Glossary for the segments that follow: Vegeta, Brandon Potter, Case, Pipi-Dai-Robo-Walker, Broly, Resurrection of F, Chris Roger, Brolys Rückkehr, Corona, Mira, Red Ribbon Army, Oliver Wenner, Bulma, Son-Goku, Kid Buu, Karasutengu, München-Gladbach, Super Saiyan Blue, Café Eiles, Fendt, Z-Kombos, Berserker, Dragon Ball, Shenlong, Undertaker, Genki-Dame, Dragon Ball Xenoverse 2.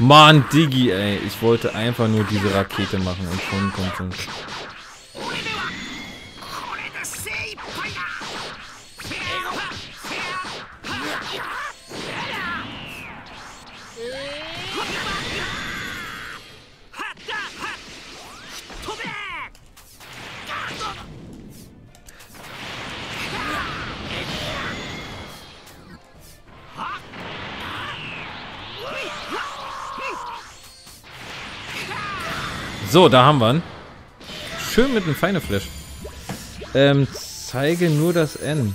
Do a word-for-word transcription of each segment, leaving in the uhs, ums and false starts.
Mann, Diggi, ey. Ich wollte einfach nur diese Rakete machen und schon kommt es. So, da haben wir ihn. Schön mit einem feinen Flash. Ähm, zeige nur das N.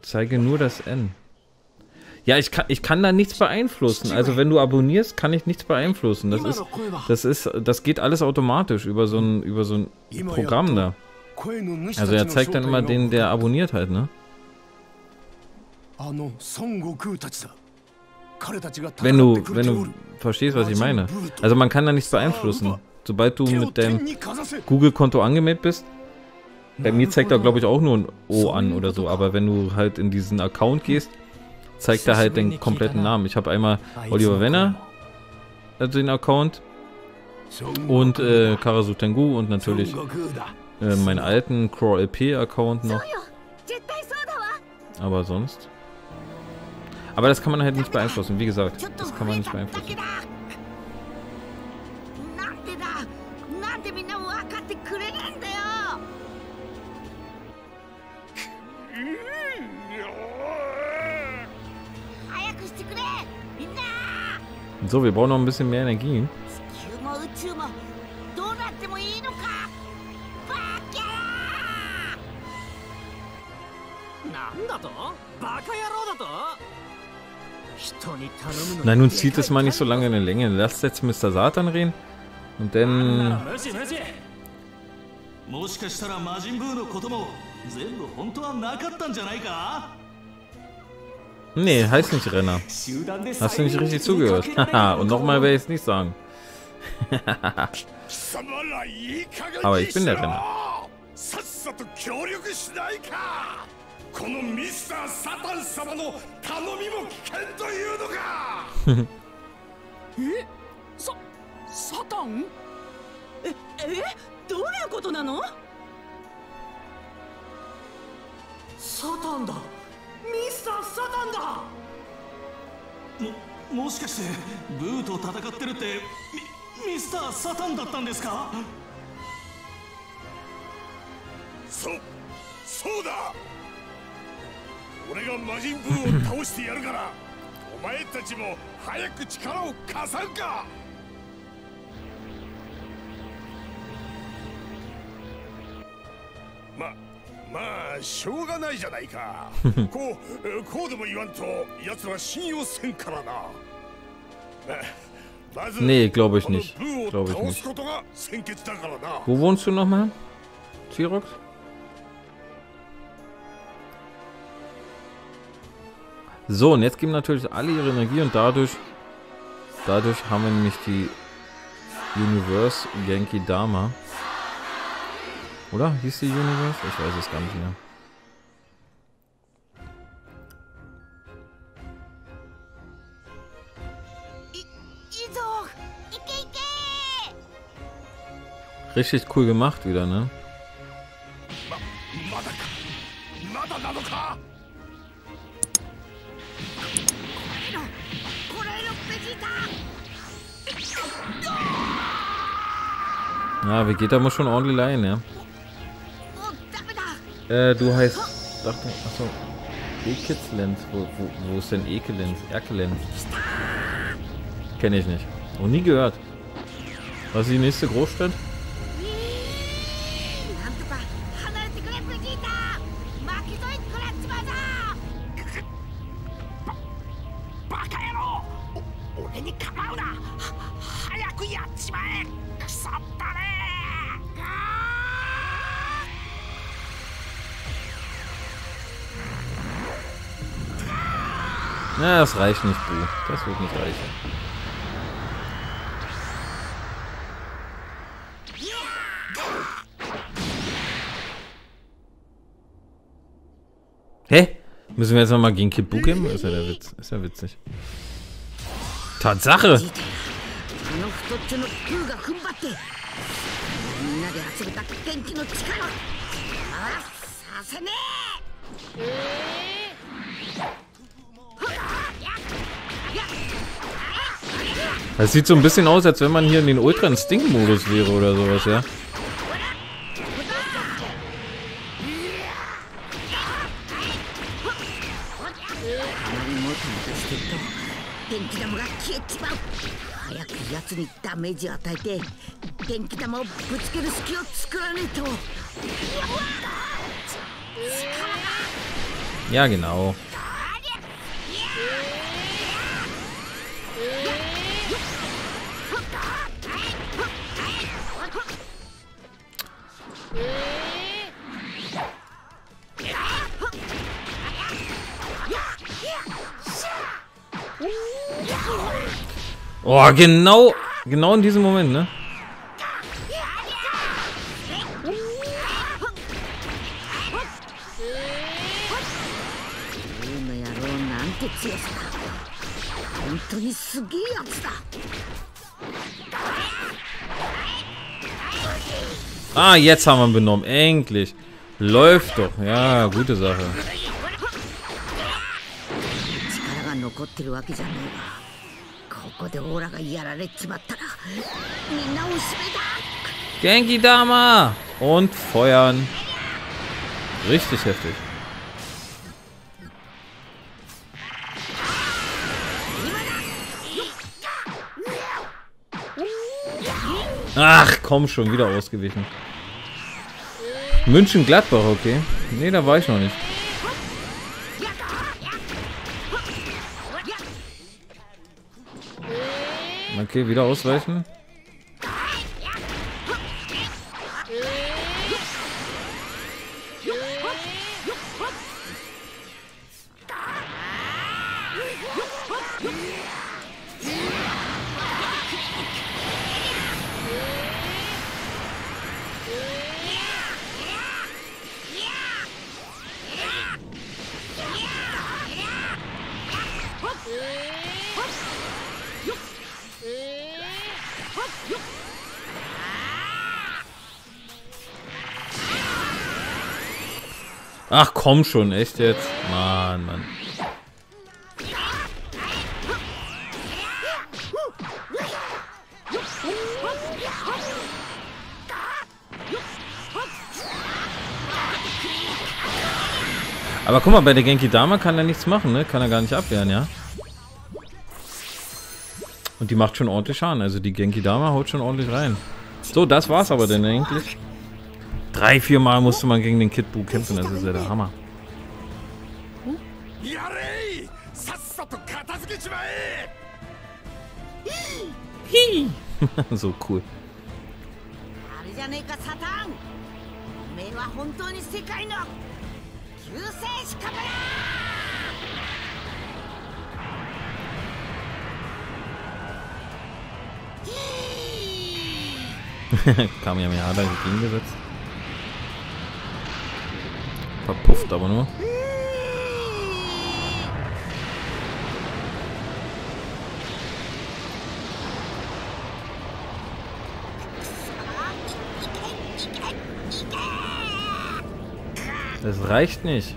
Zeige nur das N. Ja, ich kann, ich kann da nichts beeinflussen. Also wenn du abonnierst, kann ich nichts beeinflussen. Das ist, das ist, das geht alles automatisch über so ein, über so ein Programm da. Also er zeigt dann immer den, der abonniert halt, ne? Wenn du, wenn du verstehst, was ich meine. Also man kann da nichts beeinflussen. Sobald du mit deinem Google-Konto angemeldet bist, bei mir zeigt er, glaube ich, auch nur ein O an oder so. Aber wenn du halt in diesen Account gehst, zeigt er halt den kompletten Namen. Ich habe einmal Oliver Wenner, also den Account, und äh, Karasutengu und natürlich äh, meinen alten CrowLP-Account noch. Aber sonst... Aber das kann man halt nicht beeinflussen, wie gesagt. Das kann man nicht beeinflussen. So, wir brauchen noch ein bisschen mehr Energie. Na, nun zieht es mal nicht so lange in die Länge. Lass jetzt Mister Satan reden. Und dann... Nee, heißt nicht Renner. Hast du nicht richtig zugehört? Haha, und nochmal werde ich es nicht sagen. Aber ich bin der Renner. Nee, glaube ich nicht. Glaube ich nicht. Wo wohnst du nochmal? Tirox? So, und jetzt geben natürlich alle ihre Energie und dadurch, dadurch haben wir nämlich die Universe Genki-Dama. Oder? Hieß die Universe? Ich weiß es gar nicht mehr. Richtig cool gemacht wieder, ne? Ja, Vegeta muss schon ordentlich leiden, ja. Äh, du heißt... Dachte, achso. Ekelenz. Wo, wo, wo ist denn Ekelenz? Erkelenz. Kenne ich nicht. Noch nie gehört. Was ist die nächste Großstadt? Na, das reicht nicht, Buu. Das wird nicht reichen. Hä? Müssen wir jetzt nochmal gegen Kid Buu gehen? Ist ja der Witz. Ist ja witzig. Tatsache. Das sieht so ein bisschen aus, als wenn man hier in den Ultra-Instinct-Modus wäre oder sowas, ja? Ja, genau. Oh, genau, genau in diesem Moment, ne? Ah, jetzt haben wir ihn benommen. Endlich. Läuft doch. Ja, gute Sache. Genki-Dama! Und feuern. Richtig heftig. Ach, komm schon, wieder ausgewichen. München-Gladbach, okay. Nee, da war ich noch nicht. Okay, wieder ausweichen. Ach komm schon, echt jetzt? Mann, Mann. Aber guck mal, bei der Genki-Dama kann er nichts machen, ne? Kann er gar nicht abwehren, ja? Und die macht schon ordentlich Schaden, also die Genki-Dama haut schon ordentlich rein. So, das war's aber denn eigentlich. Drei, vier Mal musste man gegen den Kid Buu kämpfen, das ist ja der Hammer. So cool. Kam ja mehr Hader gegengesetzt. Verpufft aber nur. Das reicht nicht.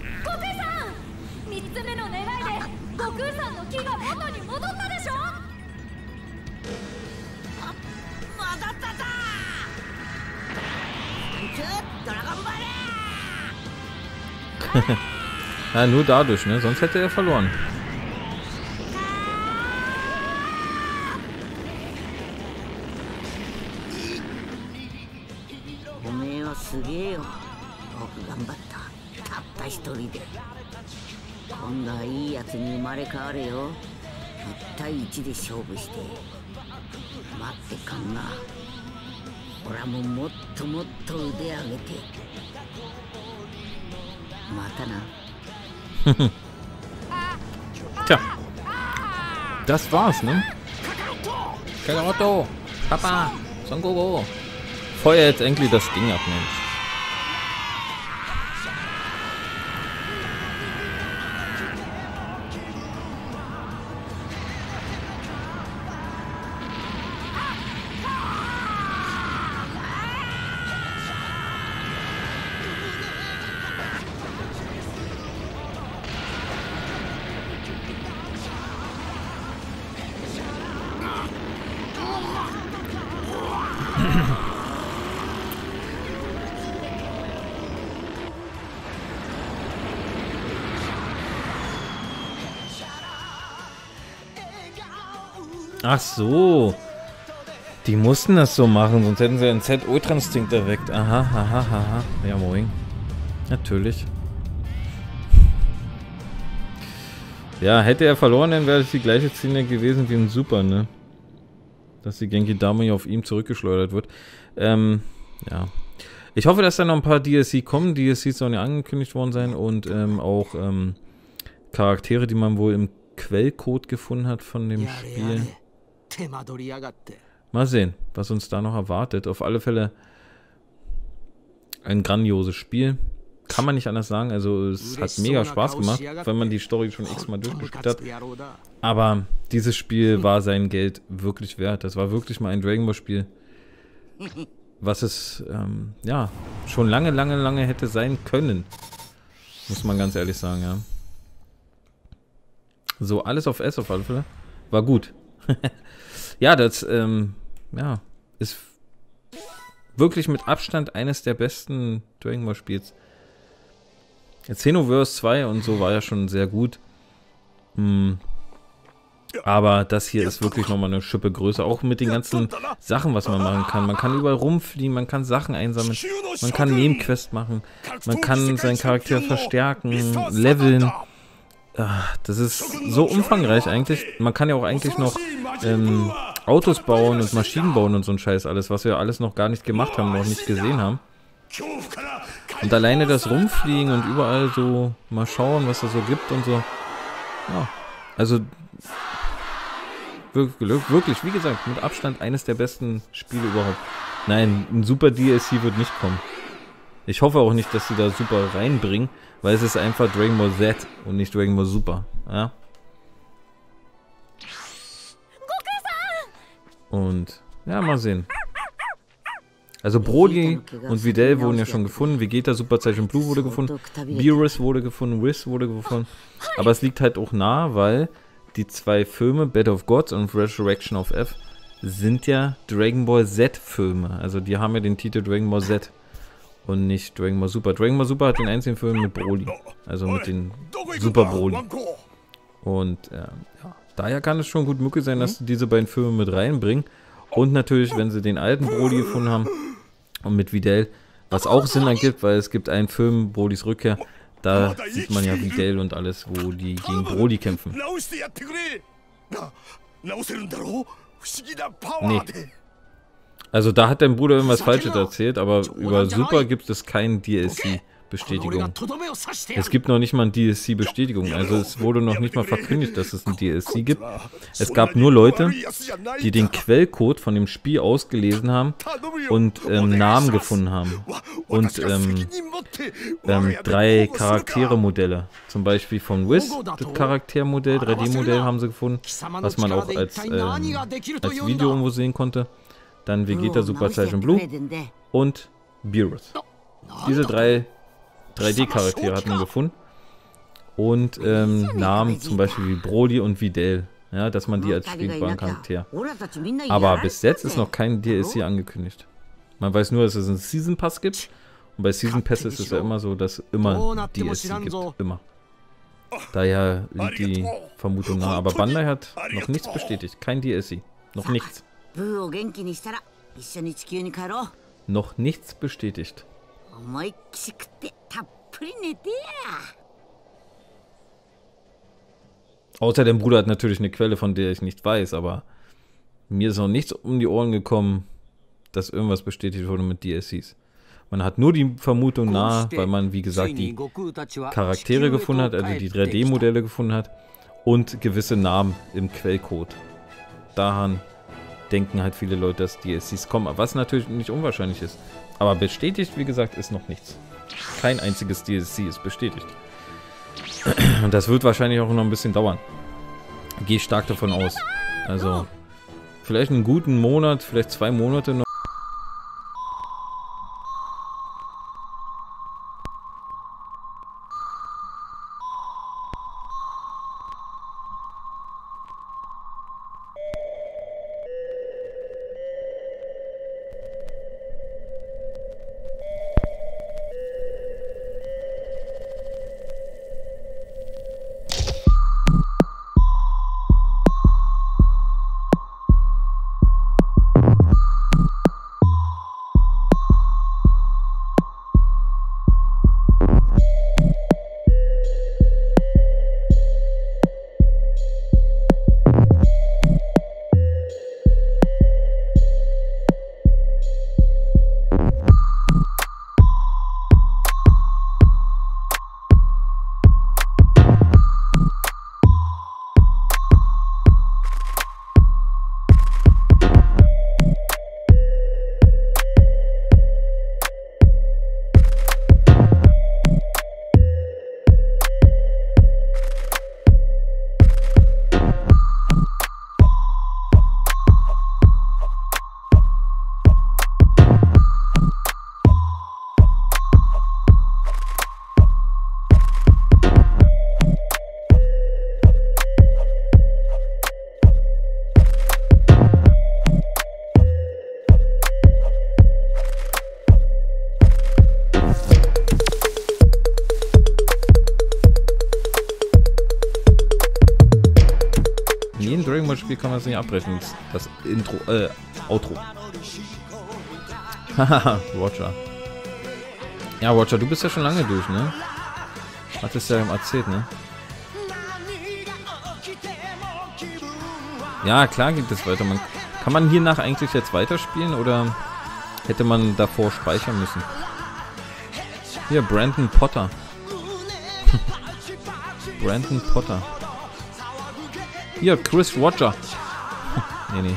Ja, nur dadurch, ne? Sonst hätte er verloren. げえよ。僕頑張った。たった一人で。今度はいいやつに生まれ変わるよ。いち対いちで勝負して。待ってかんな。俺はもうもっともっと腕上げて。またな。Tja, das war's, ne? Kakarotto, Papa, Son-Goku. Feuer jetzt endlich das Ding ab, Ach so, die mussten das so machen, sonst hätten sie einen Z-Ultra-Instinct erweckt. Aha, aha, aha. Ja, moin. Natürlich. Ja, hätte er verloren, dann wäre das die gleiche Szene gewesen wie im Super, ne? Dass die Genki-Dame auf ihm zurückgeschleudert wird. Ähm, ja. Ich hoffe, dass da noch ein paar D L C kommen. D L Cs sollen ja angekündigt worden sein und ähm, auch ähm, Charaktere, die man wohl im Quellcode gefunden hat von dem Spiel. Mal sehen, was uns da noch erwartet. Auf alle Fälle ein grandioses Spiel. Kann man nicht anders sagen. Also es hat mega Spaß gemacht, wenn man die Story schon x-mal durchgespielt hat. Aber dieses Spiel war sein Geld wirklich wert. Das war wirklich mal ein Dragon Ball Spiel, was es ähm, ja schon lange, lange, lange hätte sein können. Muss man ganz ehrlich sagen, ja. So, alles auf S auf alle Fälle. War gut. Ja, das ähm, ja, ist wirklich mit Abstand eines der besten Dragon Ball Spiels. Xenoverse zwei und so war ja schon sehr gut. Hm. Aber das hier ist wirklich nochmal eine Schippe größer. Auch mit den ganzen Sachen, was man machen kann. Man kann überall rumfliegen, man kann Sachen einsammeln, man kann Nebenquests machen, man kann seinen Charakter verstärken, leveln. Ach, das ist so umfangreich eigentlich. Man kann ja auch eigentlich noch ähm, Autos bauen und Maschinen bauen und so ein Scheiß alles, was wir alles noch gar nicht gemacht haben, noch nicht gesehen haben. Und alleine das Rumfliegen und überall so mal schauen, was es so gibt und so. Ja, also wirklich, wirklich, wie gesagt, mit Abstand eines der besten Spiele überhaupt. Nein, ein super D L C wird nicht kommen. Ich hoffe auch nicht, dass sie da Super reinbringen, weil es ist einfach Dragon Ball Z und nicht Dragon Ball Super. Ja? Und ja, mal sehen. Also Broly und Videl wurden ja schon gefunden, Vegeta, Super Saiyan Blue wurde gefunden, Beerus wurde gefunden, Whis wurde gefunden. Aber es liegt halt auch nah, weil die zwei Filme, Battle of Gods und Resurrection of F, sind ja Dragon Ball Z Filme. Also die haben ja den Titel Dragon Ball Z. Und nicht Dragon Ball Super. Dragon Ball Super hat den einzigen Film mit Broly. Also mit den Super Broly. Und äh, ja, daher kann es schon gut möglich sein, dass sie diese beiden Filme mit reinbringen. Und natürlich, wenn sie den alten Broly gefunden haben und mit Videl, was auch Sinn ergibt, weil es gibt einen Film, Brolys Rückkehr, da sieht man ja Videl und alles, wo die gegen Broly kämpfen. Nee. Also da hat dein Bruder irgendwas Falsches erzählt, aber über Super gibt es keinen D L C-Bestätigung. Es gibt noch nicht mal eine D L C-Bestätigung, also es wurde noch nicht mal verkündigt, dass es ein D L C gibt. Es gab nur Leute, die den Quellcode von dem Spiel ausgelesen haben und ähm, Namen gefunden haben. Und ähm, ähm, drei Charaktere-Modelle, zum Beispiel von Whis, das Charaktermodell, drei D-Modell haben sie gefunden, was man auch als, ähm, als Video irgendwo sehen konnte. Dann Vegeta, Super Saiyan Blue und Beerus. Diese drei drei D-Charaktere hatten wir gefunden. Und ähm, Namen zum Beispiel wie Broly und Videl. Ja, dass man die als spielbaren Charakter. Aber bis jetzt ist noch kein D L C angekündigt. Man weiß nur, dass es einen Season Pass gibt. Und bei Season Pass ist es ja immer so, dass immer D L C gibt. Immer. Daher liegt die Vermutung nahe. Aber Bandai hat noch nichts bestätigt. Kein D L C. Noch nichts. Noch nichts bestätigt. Außer dem Bruder hat natürlich eine Quelle, von der ich nicht weiß, aber mir ist noch nichts um die Ohren gekommen, dass irgendwas bestätigt wurde mit D L Cs. Man hat nur die Vermutung nahe, weil man, wie gesagt, die Charaktere gefunden hat, also die drei D-Modelle gefunden hat und gewisse Namen im Quellcode. Daran denken halt viele Leute, dass D L Cs kommen, was natürlich nicht unwahrscheinlich ist. Aber bestätigt, wie gesagt, ist noch nichts. Kein einziges D L C ist bestätigt. Und das wird wahrscheinlich auch noch ein bisschen dauern. Gehe ich stark davon aus. Also, vielleicht einen guten Monat, vielleicht zwei Monate noch. Kann man es nicht abbrechen, das Intro, äh, Outro. Haha, Watcher. Ja, Watcher, du bist ja schon lange durch, ne? Hattest ja erzählt, ne? Ja, klar geht es weiter. Man, kann man hiernach eigentlich jetzt weiterspielen oder hätte man davor speichern müssen? Hier, Brandon Potter. Brandon Potter. Hier, Chris Roger. Nee, nee.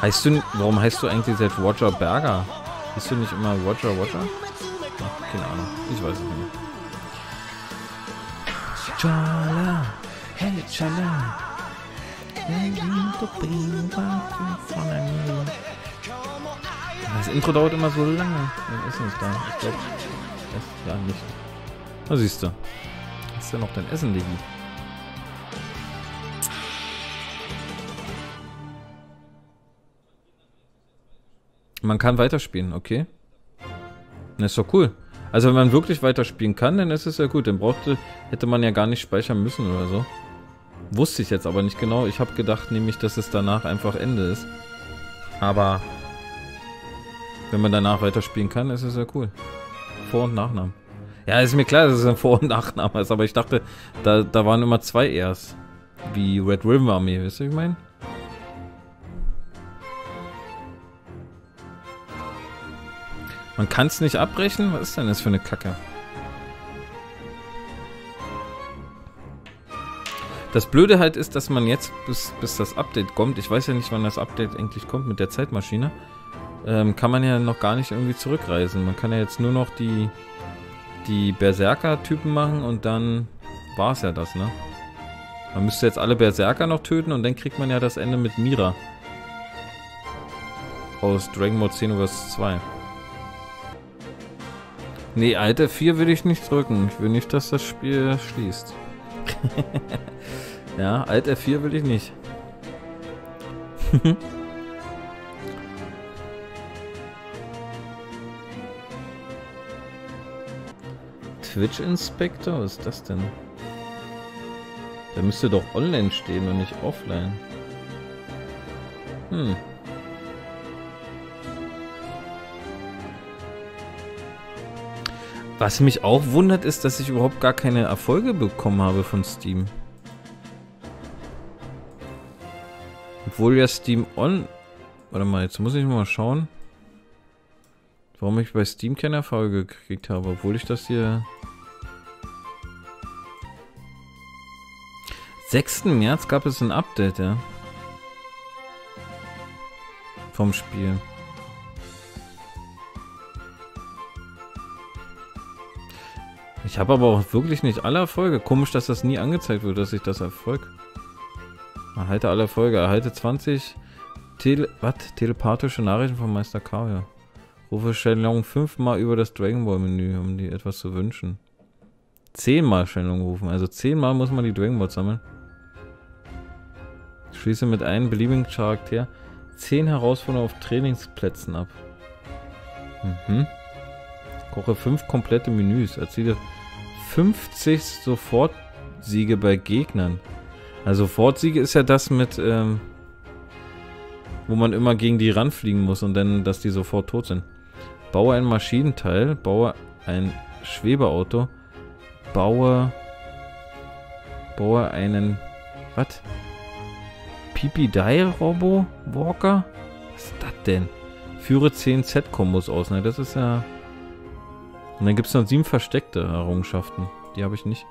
Heißt du, warum heißt du eigentlich jetzt Roger Berger? Bist du nicht immer Roger Roger? Ach, keine Ahnung, ich weiß es nicht mehr. Chala, hey, chala. Das Intro dauert immer so lange. Das ist nicht da. Ich glaube, das ja nicht. Na siehst du. Hast du ja noch dein Essen liegen? Man kann weiterspielen, okay. Das ist doch cool. Also wenn man wirklich weiterspielen kann, dann ist es ja gut. Dann brauchte, hätte man ja gar nicht speichern müssen oder so. Wusste ich jetzt aber nicht genau. Ich habe gedacht nämlich, dass es danach einfach Ende ist. Aber wenn man danach weiterspielen kann, ist es ja cool. Vor- und Nachnamen. Ja, ist mir klar, dass es ein Vor- und Nachname ist. Aber ich dachte, da, da waren immer zwei Rs. Wie Red Ribbon Army, wisst ihr, wie ich meine? Man kann es nicht abbrechen? Was ist denn das für eine Kacke? Das Blöde halt ist, dass man jetzt, bis, bis das Update kommt, ich weiß ja nicht, wann das Update eigentlich kommt mit der Zeitmaschine, ähm, kann man ja noch gar nicht irgendwie zurückreisen. Man kann ja jetzt nur noch die, die Berserker-Typen machen und dann war es ja das, ne? Man müsste jetzt alle Berserker noch töten und dann kriegt man ja das Ende mit Mira. Aus Dragon Ball Xenoverse zwei. Nee, Alt F vier will ich nicht drücken. Ich will nicht, dass das Spiel schließt. Ja, Alt F vier will ich nicht. Twitch Inspector? Was ist das denn? Da müsste doch online stehen und nicht offline. Hm. Was mich auch wundert, ist, dass ich überhaupt gar keine Erfolge bekommen habe von Steam. Obwohl ja Steam on... Warte mal, jetzt muss ich mal schauen, warum ich bei Steam keine Erfolge gekriegt habe, obwohl ich das hier... sechsten März gab es ein Update, ja. Vom Spiel. Ich habe aber auch wirklich nicht alle Erfolge. Komisch, dass das nie angezeigt wird, dass ich das Erfolg... Erhalte alle Erfolge. Erhalte zwanzig Tele Wat? telepathische Nachrichten von Meister K. Ja. Rufe Shenlong fünfmal über das Dragon Ball Menü, um dir etwas zu wünschen. zehnmal Shenlong rufen. Also zehnmal muss man die Dragon Balls sammeln. Schließe mit einem beliebigen Charakter zehn Herausforderungen auf Trainingsplätzen ab. Mhm. Koche fünf komplette Menüs. Erziele fünfzig Sofortsiege bei Gegnern. Also Sofortsiege ist ja das mit, ähm, wo man immer gegen die ranfliegen muss und dann, dass die sofort tot sind. Baue ein Maschinenteil, baue ein Schwebeauto, baue, baue einen, was? Pipi-Dai-Robo-Walker? Was ist das denn? Führe zehn Z-Kombos aus, ne? Das ist ja... Und dann gibt es noch sieben versteckte Errungenschaften. Die habe ich nicht.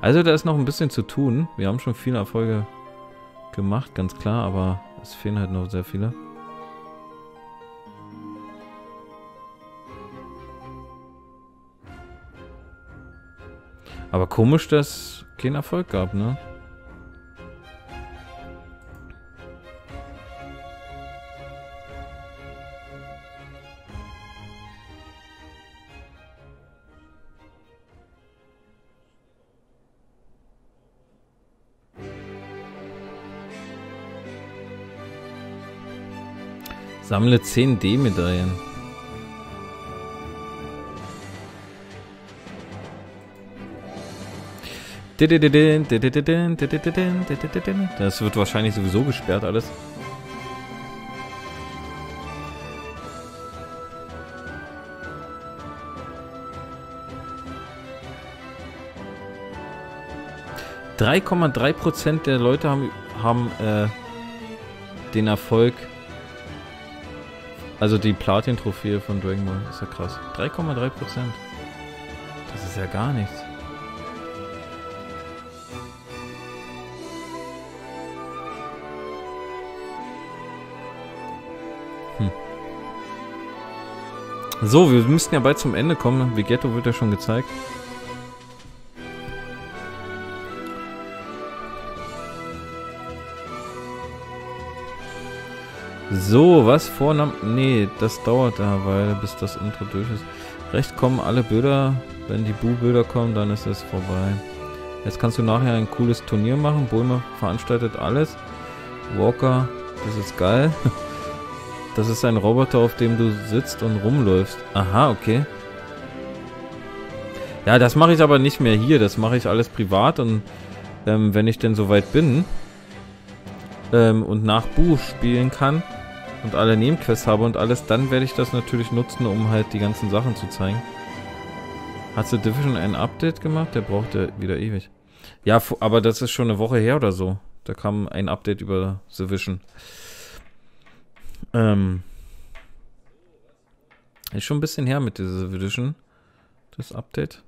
Also da ist noch ein bisschen zu tun. Wir haben schon viele Erfolge gemacht, ganz klar, aber es fehlen halt noch sehr viele. Aber komisch, dass es keinen Erfolg gab, ne? Sammle zehn D-Medaillen. Das wird wahrscheinlich sowieso gesperrt alles. drei Komma drei Prozent der Leute haben, haben äh, den Erfolg... Also die Platin-Trophäe von Dragon Ball, ist ja krass. drei Komma drei Prozent. Das ist ja gar nichts. Hm. So, wir müssten ja bald zum Ende kommen. Vegeta wird ja schon gezeigt. So, was vornahm? Nee, das dauert eine Weile, bis das Intro durch ist. Recht kommen alle Bilder. Wenn die Buu-Bilder kommen, dann ist es vorbei. Jetzt kannst du nachher ein cooles Turnier machen. Bulma veranstaltet alles. Walker, das ist geil. Das ist ein Roboter, auf dem du sitzt und rumläufst. Aha, okay. Ja, das mache ich aber nicht mehr hier. Das mache ich alles privat. Und ähm, wenn ich denn soweit bin ähm, und nach Buu spielen kann, und alle Nebenquests habe und alles, dann werde ich das natürlich nutzen, um halt die ganzen Sachen zu zeigen. Hat The Division ein Update gemacht? Der braucht ja wieder ewig. Ja, aber das ist schon eine Woche her oder so. Da kam ein Update über The Division. Ähm. Ist schon ein bisschen her mit dieser The Division. Das Update.